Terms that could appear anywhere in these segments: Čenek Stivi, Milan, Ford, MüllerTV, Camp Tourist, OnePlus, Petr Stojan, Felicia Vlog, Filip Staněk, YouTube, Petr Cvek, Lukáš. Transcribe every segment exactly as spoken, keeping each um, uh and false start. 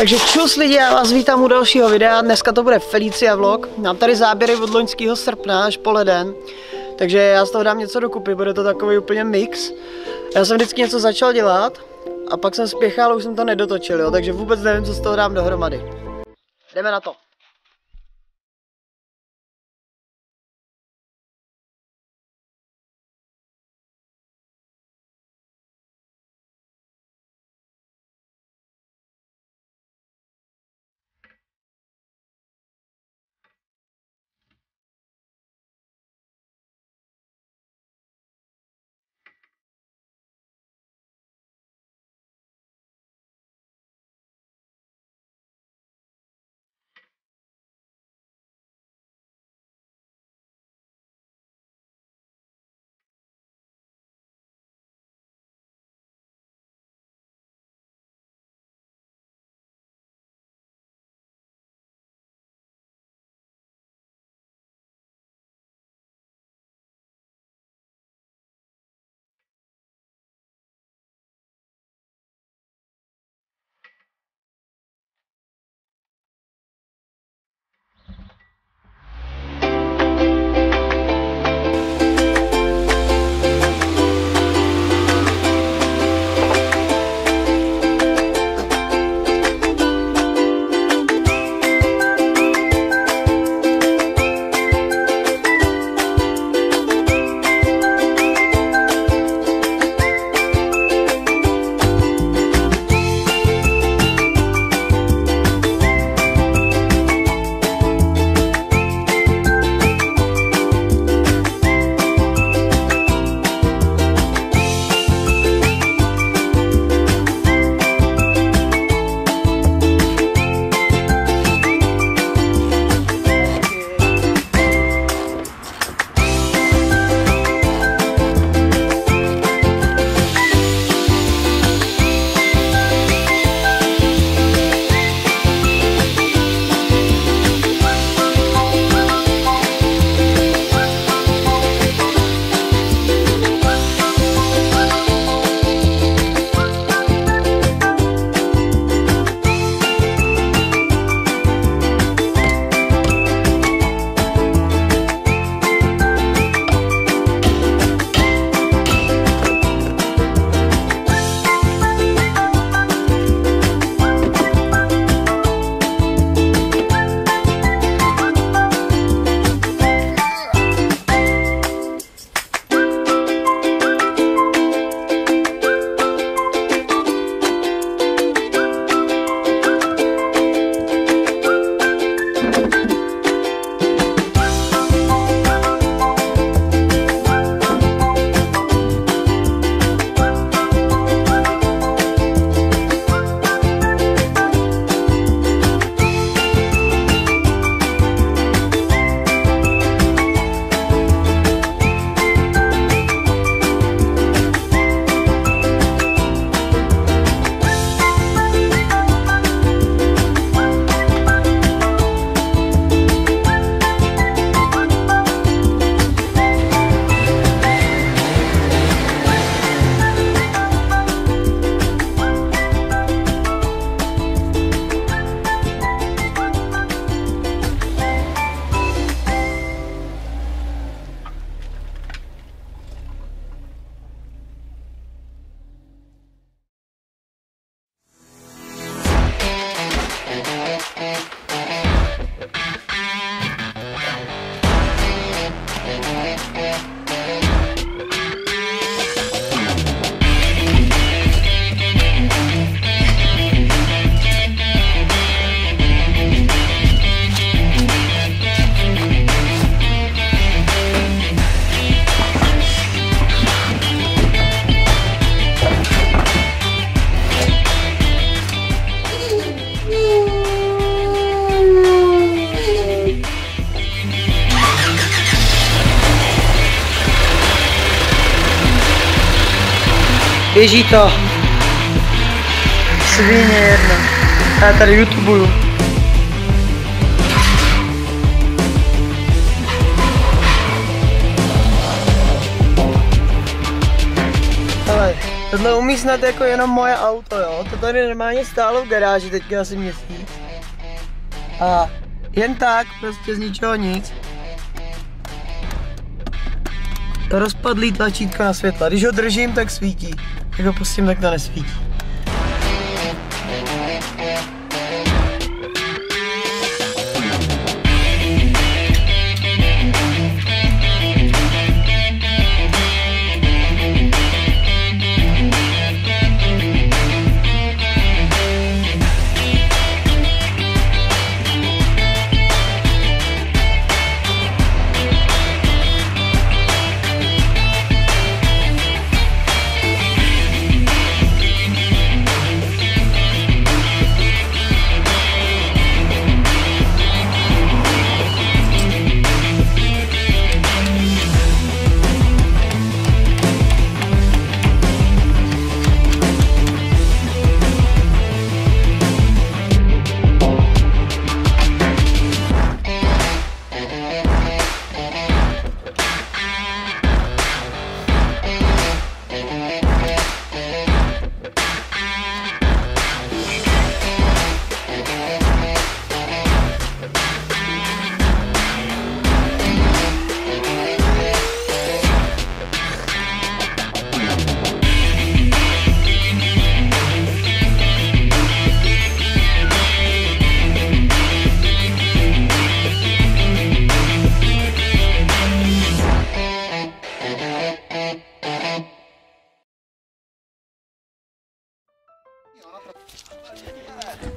Takže čus lidi, já vás vítám u dalšího videa, dneska to bude Felicia Vlog. Mám tady záběry od loňského srpna až po leden, takže já z toho dám něco dokupy, bude to takový úplně mix. Já jsem vždycky něco začal dělat a pak jsem spěchal, už jsem to nedotočil, jo? Takže vůbec nevím, co z toho dám dohromady. Jdeme na to. Běží to. Svině jedna. Já tady YouTubuju. Hele. Tohle umí snad jako jenom moje auto, jo. To tady normálně stálo v garáži teďka asi měsíc. A jen tak, prostě z ničeho nic. To rozpadlý tlačítko na světla. Když ho držím, tak svítí. Když ho pustím, tak to nesvítí.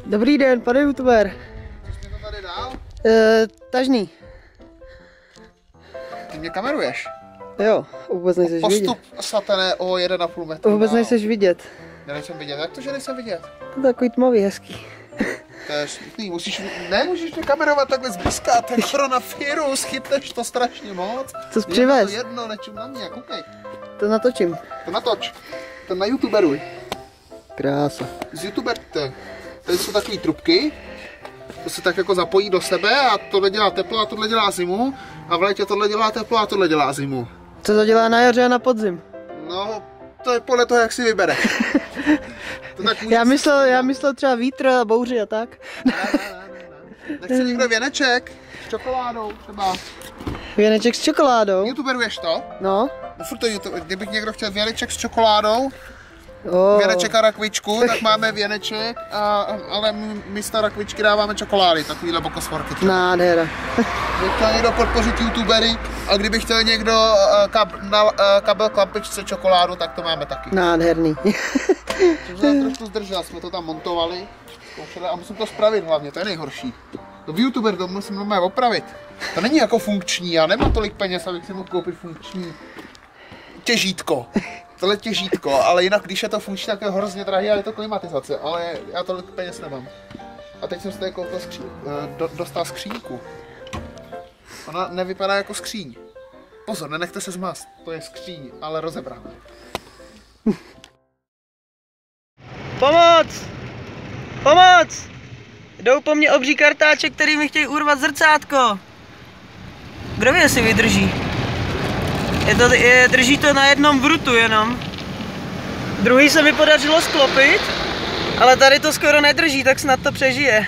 Dobrý den, pane youtuber. Co jste to tady dál? E, tažný. Ty mě kameruješ? Jo, vůbec nejseš Postup vidět. Postup satané o jeden a půl metru. Vůbec dál. Nejseš vidět. Já nejsem vidět, jak to, že nejsem vidět? To je takový tmavý, hezký. To je smutný, musíš, ne, musíš mě kamerovat takhle zblízka, ten koronavirus, chytneš to strašně moc. Co jsi přivez? To jedno, nečum na mě, koukej. To natočím. To natoč, to na youtuberuj. Krása. Z youtuberte. Tady jsou takové trubky, to se tak jako zapojí do sebe a tohle dělá teplo a tohle dělá zimu a v létě tohle dělá teplo a tohle dělá zimu. Co to dělá na jaře a na podzim? No, to je podle toho, jak si vybereš. To tak já, myslel, já myslel třeba vítr a bouři a tak. Ne, ne, ne, ne. Nechce někdo věneček s čokoládou třeba. Věneček s čokoládou? Youtuberuješ to? No. No furt to YouTube, kdybych někdo chtěl věneček s čokoládou, Oh. věneček a rakvičku, tak máme věneček, a, ale my z té rakvičky dáváme čokolády, takovýhle bokosvorky. Nádhera. Kdyby chtěl někdo podpořit youtubery a kdyby chtěl někdo kab, na kabel klapičce čokoládu, tak to máme taky. Nádherný. Což trošku zdržel, jsme to tam montovali, zkoušeli a musím to spravit hlavně, to je nejhorší. To v youtuber to musím normálně opravit. To není jako funkční, já nemám tolik peněz, abych si mohl koupit funkční těžítko. Tohle těžítko, ale jinak když je to funkční, tak je hrozně drahý a je to klimatizace, ale já tolik peněz nemám. A teď jsem si tady koupil skří... Do, dostal skříňku. Ona nevypadá jako skříň. Pozor, nenechte se zmást, to je skříň, ale rozebraná. Pomoc! Pomoc! Jdou po mně obří kartáče, který mi chtějí urvat zrcátko. Kdo ví, jestli vydrží? Je to, je, drží to na jednom vrutu jenom. Druhý se mi podařilo sklopit, ale tady to skoro nedrží, tak snad to přežije.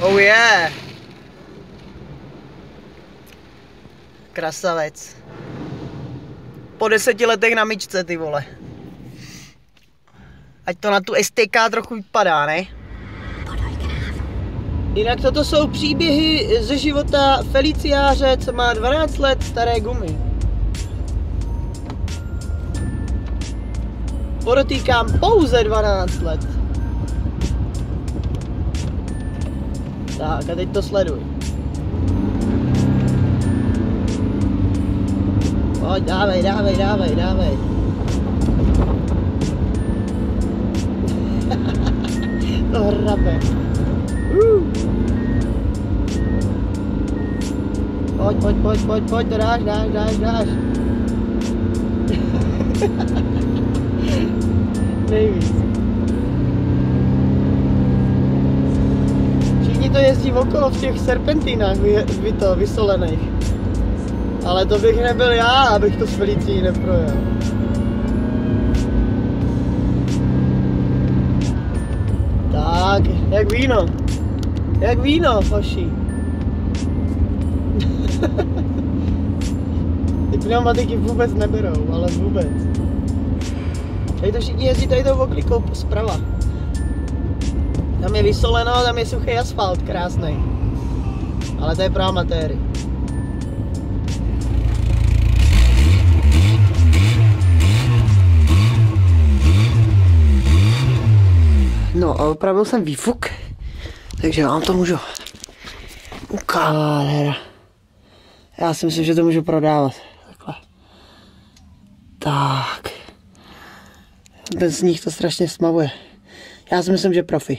Oh yeah! Krasavec. Po deseti letech na myčce, ty vole. Ať to na tu S T K trochu vypadá, ne? Jinak toto jsou příběhy ze života Feliciáře, co má dvanáct let staré gumy. Podotýkám pouze dvanáct let. Tak a teď to sleduj. Pojď, dávej, dávej, dávej, dávej. To hrabe. Uh. Pojď, pojď, pojď, pojď, pojď, to dáš, dáš, dáš, dáš. Nejvíc. Všichni to jezdí okolo v těch serpentinách vy, vy to, vysolených. Ale to bych nebyl já, abych to s Felicií neprojel. Tak, jak víno. Jak víno, hoši. Ty pneumatiky vůbec neberou, ale vůbec. Tady to všichni jezdí tady tou oklikou zprava. Tam je vysoleno, tam je suchý asfalt, krásný. Ale to je pro amatéry. No a opravil jsem výfuk, takže vám to můžu ukázat. Já si myslím, že to můžu prodávat. Takhle. Tak. Bez nich to strašně smavuje. Já si myslím, že profi.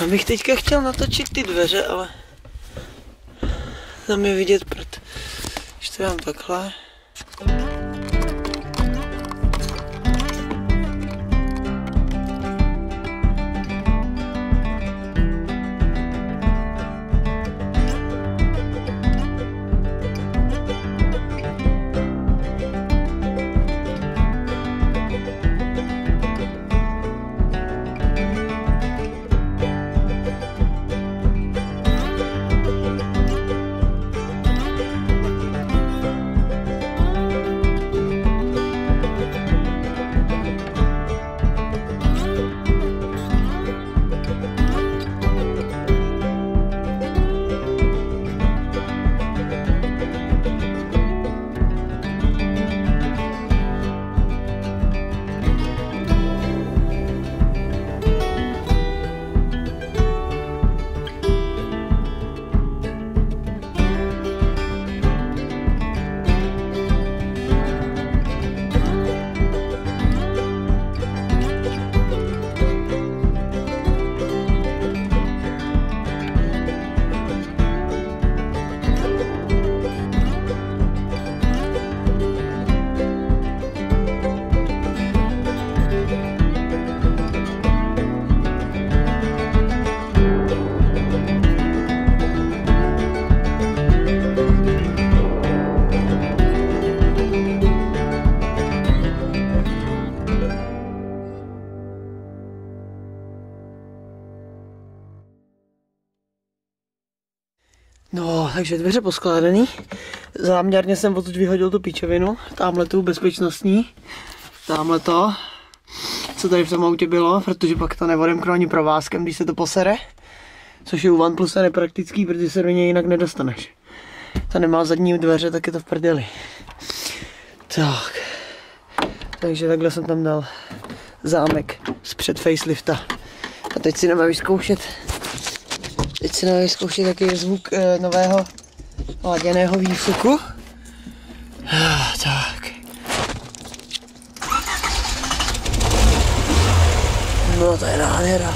Já bych teďka chtěl natočit ty dveře, ale tam je vidět prd. Když to dám takhle. No, takže dveře poskládaný. Záměrně jsem odtud vyhodil tu píčovinu. Támhle tu bezpečnostní. Támhle to, co tady v tom autě bylo, protože pak to neodemknu ani provázkem, když se to posere. Což je u OnePlus nepraktický, protože se do něj jinak nedostaneš. Ta nemá zadní dveře, tak je to v prdeli. Tak. Takže takhle jsem tam dal zámek z před facelifta. A teď si jdeme vyzkoušet. Teď si nové zkoušet taky zvuk e, nového laděného výfuku. Ah, tak. No to je nádhera.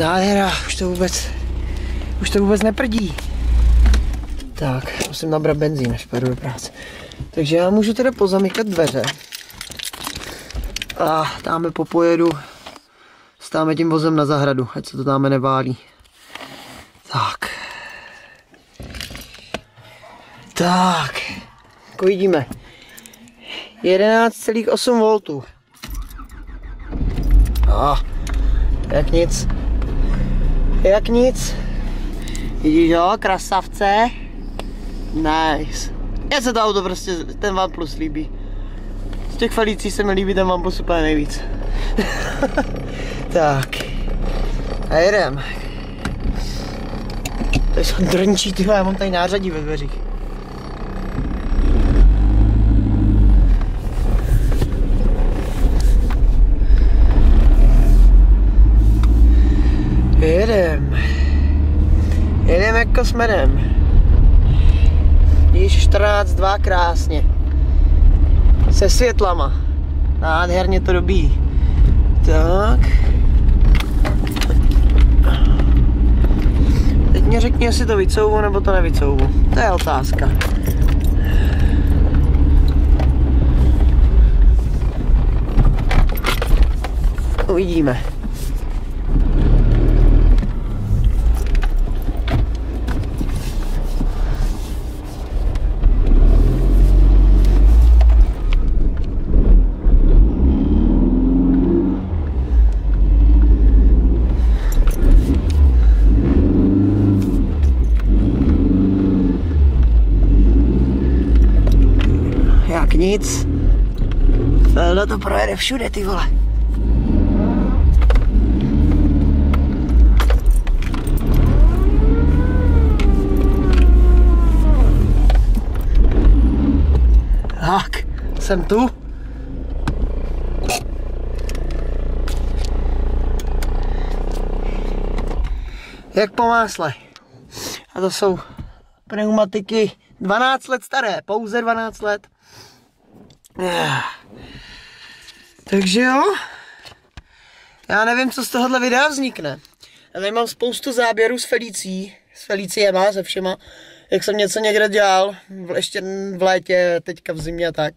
Nádhera, už to vůbec, už to vůbec neprdí. Tak, musím nabrat benzín, než půjdu do práce. Takže já můžu teda pozamykat dveře. A tam popojedu. Stáme tím vozem na zahradu, ať se to tam neválí. Tak. Tak. Jako vidíme. jedenáct celá osm voltů. A, jak nic. Jak nic. Vidíš jo, krasavce. Nice. Já se to auto prostě, ten OnePlus líbí. Z těch Felicí se mi líbí ten OnePlus úplně nejvíc. Tak, a jedem. Tady jsou drnčí, tyhle, já mám tady nářadí ve dveřích. Jedem. Jedem jako s medem. Již čtrnáct dva krásně. Se světlama. Nádherně to dobíjí. Tak. Teď mě řekni, jestli to vycouvu, nebo to nevycouvu. To je otázka. Uvidíme. nic. Felda to projede všude, ty vole. Tak, jsem tu. Jak po másle. A to jsou pneumatiky dvanáct let staré, pouze dvanáct let. Takže jo, já nevím, co z tohohle videa vznikne. Já tady mám spoustu záběrů s Felicí, s Feliciema, se všema, jak jsem něco někde dělal, ještě v létě, teďka v zimě a tak.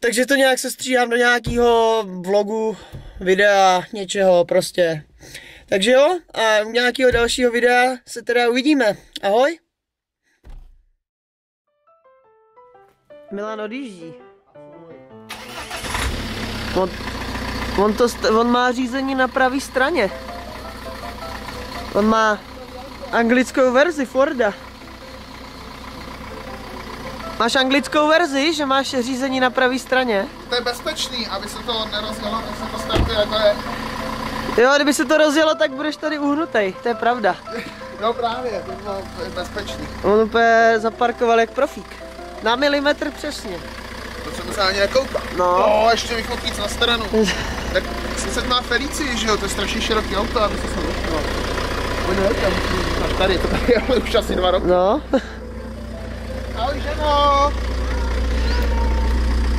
Takže to nějak se stříhám do nějakého vlogu, videa, něčeho prostě. Takže jo, a u nějakého dalšího videa se teda uvidíme. Ahoj! Milan odjíždí. On, on, to, on má řízení na pravé straně. On má anglickou verzi Forda. Máš anglickou verzi, že máš řízení na pravé straně? To je bezpečný, aby se to nerozjelo, tak se to startuje, jako je. Jo, kdyby se to rozjelo, tak budeš tady uhnutej, to je pravda. No právě, to je bezpečný. On úplně zaparkoval jak profík. Na milimetr přesně. To jsem se ani nekouká. No. O, ještě vychopíc na stranu. Tak se má Felici, že jo, to je strašně široký auto, aby se se dostal. No, tady, to tady je už asi dva roky. No. Ahoj, ženo.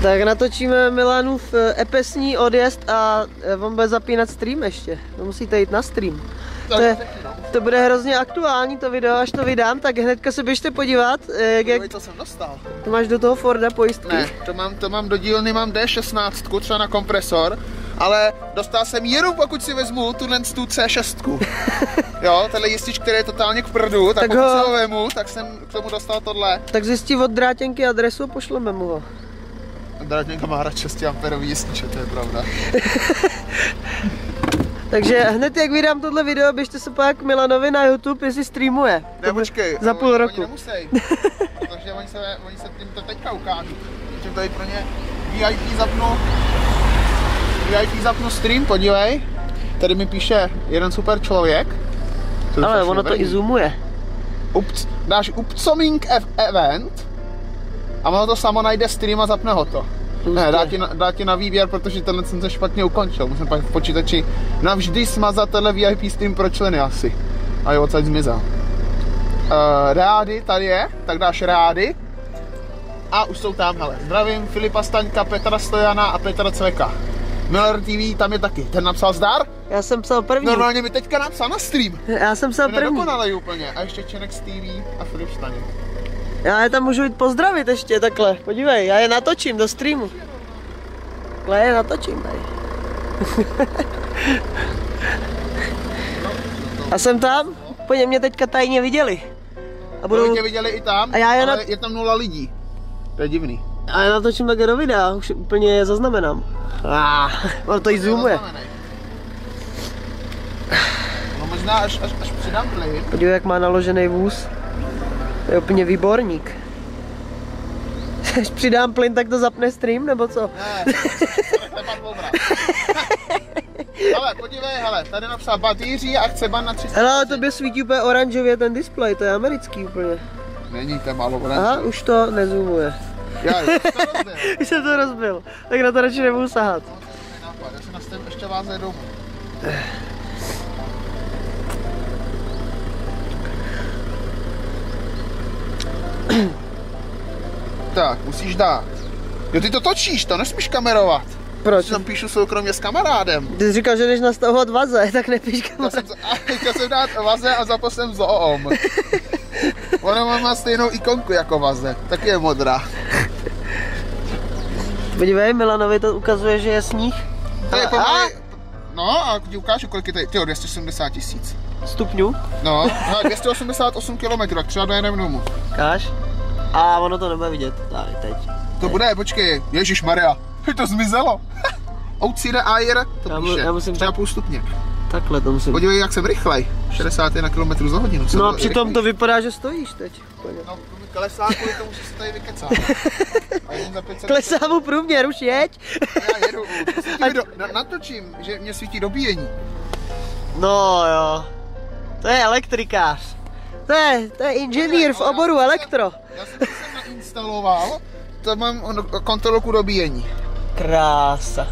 Tak natočíme Milanův epesní odjezd a on bude zapínat stream ještě. Musíte jít na stream. To, je, to bude hrozně aktuální to video, až to vydám, tak hnedka se běžte podívat. Jak, jak... To jsem dostal. To máš do toho Forda pojistky? Ne, to mám, to mám do dílny, mám D šestnáct, třeba na kompresor, ale dostal jsem jenom, pokud si vezmu tuhle tu C šest. Jo, tenhle jistič, který je totálně k prdu, tak, tak pokud ho... si ho vemu, tak jsem k tomu dostal tohle. Tak zjistí od drátěnky adresu a pošleme mu ho. Drátěnka má rád šest amperový jističe, to je pravda. Takže hned jak vydám tohle video, běžte se pak Milanovi na YouTube, jestli streamuje. Ne, počkej, za půl oni, roku. Oni nemusej, protože oni se, oni se tím to teďka ukážu. Protože tady pro ně V I P zapnu, V I P zapnu stream, podívej. Tady mi píše jeden super člověk. Ale ono nevědí. To i zoomuje. Upc, dáš upcoming event a ono to samo najde stream a zapne ho to. Ne, dá ti, na, dá ti na výběr, protože tenhle jsem se špatně ukončil. Musím pak v počítači navždy smazat tenhle V I P stream pro členy asi. A jo, odsaď zmizel. Uh, rády, tady je, tak dáš rády. A už jsou tam, hele. Zdravím Filipa Staňka, Petra Stojana a Petra Cveka. MüllerTV tam je taky. Ten napsal zdar? Já jsem psal první. Normálně mi teďka napsal na stream. Já jsem psal první. Nedokonalej úplně. A ještě Čenek Stivi a Filip Staněk. Já je tam můžu jít pozdravit ještě takhle, podívej, já je natočím do streamu. Takhle je natočím, tady. A jsem tam, po ně mě teďka tajně viděli. A budou... tě viděli i tam, a já je ale nat... je tam nula lidí. To je divný. A já natočím také do videa, už úplně je zaznamenám. Ah, ono to i zoomuje. No možná až, až, až přidám plyn. Podívej, jak má naložený vůz. To je úplně výborník. Až přidám plyn, tak to zapne stream, nebo co? Ne, ale podívej, hele, tady napsal batýří a chce ban na tři sta. Hele, ale tobě svítí úplně oranžově ten displej, to je americký úplně. Není to malo oranžově. Aha, už to nezumuje. Já už jsem to rozbil, tak na to radši nebudu sahat. No, to nápad, já se nastavím ještě váze domů. Tak, musíš dát. Jo, ty to točíš, to nesmíš kamerovat. Proč? Já píšu soukromě s kamarádem. Ty jsi říkal, že jdeš nastavovat vaze, tak nepíš kamarádem. Chtěl jsem dát vaze a zapl jsem zoom. Ona má stejnou ikonku jako vaze, tak je modrá. Podívej, Milanovi to ukazuje, že je sníh. To je pomalej... No a ti ukážu, kolik je tady, tyjo, dvě stě sedmdesát tisíc. Stupňů? No, no dvě stě osmdesát osm kilometrů, tak třeba dojedeme domů. Káš? A ono to nebude vidět, tady teď. To teď. Bude, počkej, ježišmarja, to zmizelo. Outside air, to já píše, mu, já musím třeba tak... půl stupně. Takhle to musím. Podívej, jak jsem rychlej. šedesát jedna kilometrů za hodinu. No a přitom to vypadá, že stojíš teď. No, klesá, kvůli tomu, že se tady vykecá. Klesá mu průměr, už jeď. Já jedu, do, na, natočím, že mě svítí dobíjení. No jo, to je elektrikář. To je, to je inženýr v oboru elektro. Já jsem se nainstaloval, to mám kontrolku dobíjení. Krása.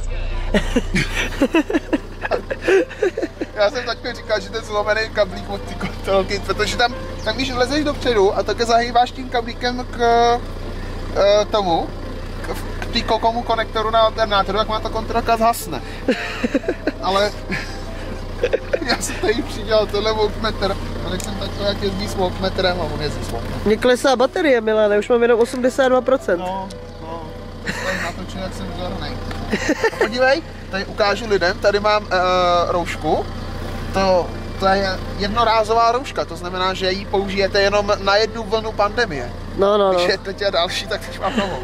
Já jsem takhle říkal, že ten zlomený kablík od ty kontrolky, protože tam, tam když lezeš dopředu a také zahýváš tím kablíkem k, k tomu, k, k tý kokomu konektoru na alternátoru, tak má ta kontrolka zhasne. Ale já jsem tady přidělal tohle voltmetr, ale jsem takhle, jak jezdí s voltmetrem a on jezdí s voltmetrem. Mně klesá baterie, Milane, už mám jenom osmdesát dva procent. No, no, jsem natočil, jak jsem vzornej. Podívej, tady ukážu lidem, tady mám uh, roušku, to, to je jednorázová rouška, to znamená, že ji použijete jenom na jednu vlnu pandemie. No, no, když je teď a další, tak teď mám novou.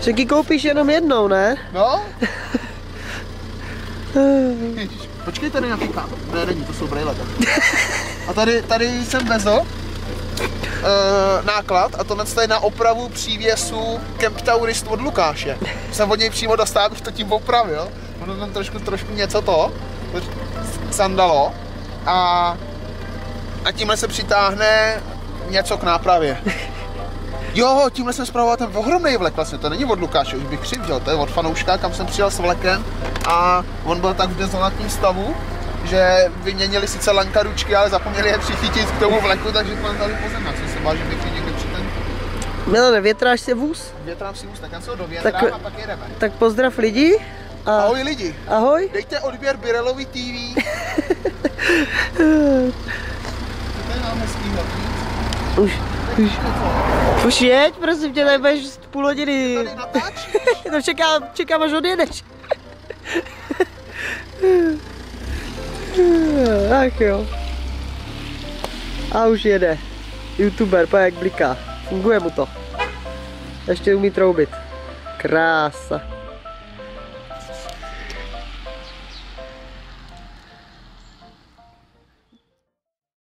Však ji koupíš jenom jednou, ne? No. Ježiš, počkej, tady napíkám, ne, není, to jsou brejle. A tady, tady jsem vezl Uh, náklad a tohle je na opravu přívěsu Camp Tourist od Lukáše. Jsem od něj přímo dostal, už to tím opravil. Ono tam trošku, trošku něco to sandalo a, a tímhle se přitáhne něco k nápravě. Jo, tímhle jsem zpravoval ten ohromný vlek, vlastně to není od Lukáše, už bych křivděl, to je od fanouška, kam jsem přijel s vlekem a on byl tak v dezolátním stavu, že vyměnili sice lanka ručky, ale zapomněli je přichytit k tomu vleku, takže to dali pozemna, co se bál, že bych někde přiten. Milane, větráš si vůz? Větrám si vůz, tak já se ho dovětrám a pak jedeme. Tak pozdrav lidi. A... Ahoj lidi. Ahoj. Dejte odběr Birelový T V. Tady máme stíhat víc. Už, už. Už jeď, prosím tě, tady budeš půl hodiny. Tady natáčíš? No čekám, čekám, až odjedeš. Tak jo. A už jede. YouTuber, pojď jak bliká. Funguje mu to. Ještě umí troubit. Krása.